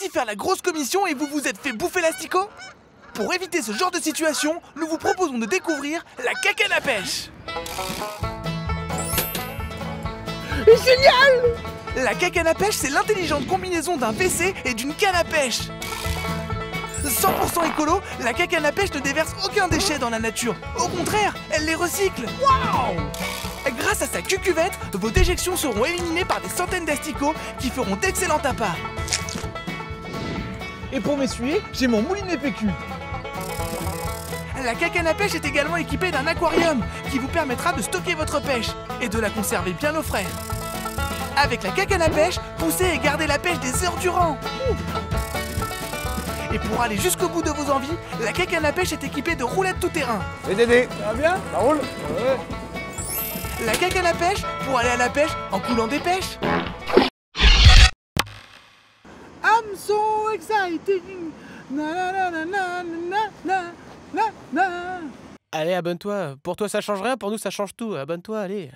parti faire la grosse commission et vous vous êtes fait bouffer l'asticot? Pour éviter ce genre de situation, nous vous proposons de découvrir la cacane à pêche. Génial! La cacane à pêche, c'est l'intelligente combinaison d'un PC et d'une canne à pêche. 100% écolo, la cacane à pêche ne déverse aucun déchet dans la nature. Au contraire, elle les recycle. Waouh! Grâce à sa cucuvette, vos déjections seront éliminées par des centaines d'asticots qui feront d'excellents tapas. Et pour m'essuyer, j'ai mon moulinet PQ. La cacane à pêche est également équipée d'un aquarium qui vous permettra de stocker votre pêche et de la conserver bien au frais. Avec la cacane à pêche, poussez et gardez la pêche des heures durant. Et pour aller jusqu'au bout de vos envies, la cacane à pêche est équipée de roulettes tout-terrain. Et Dédé, ça va bien? Ça roule? Ouais. La cacane à pêche pour aller à la pêche en coulant des pêches. I'm so excited. Na na na na na na na na. Allez, abonne-toi. Pour toi, ça change rien. Pour nous, ça change tout. Abonne-toi, allez.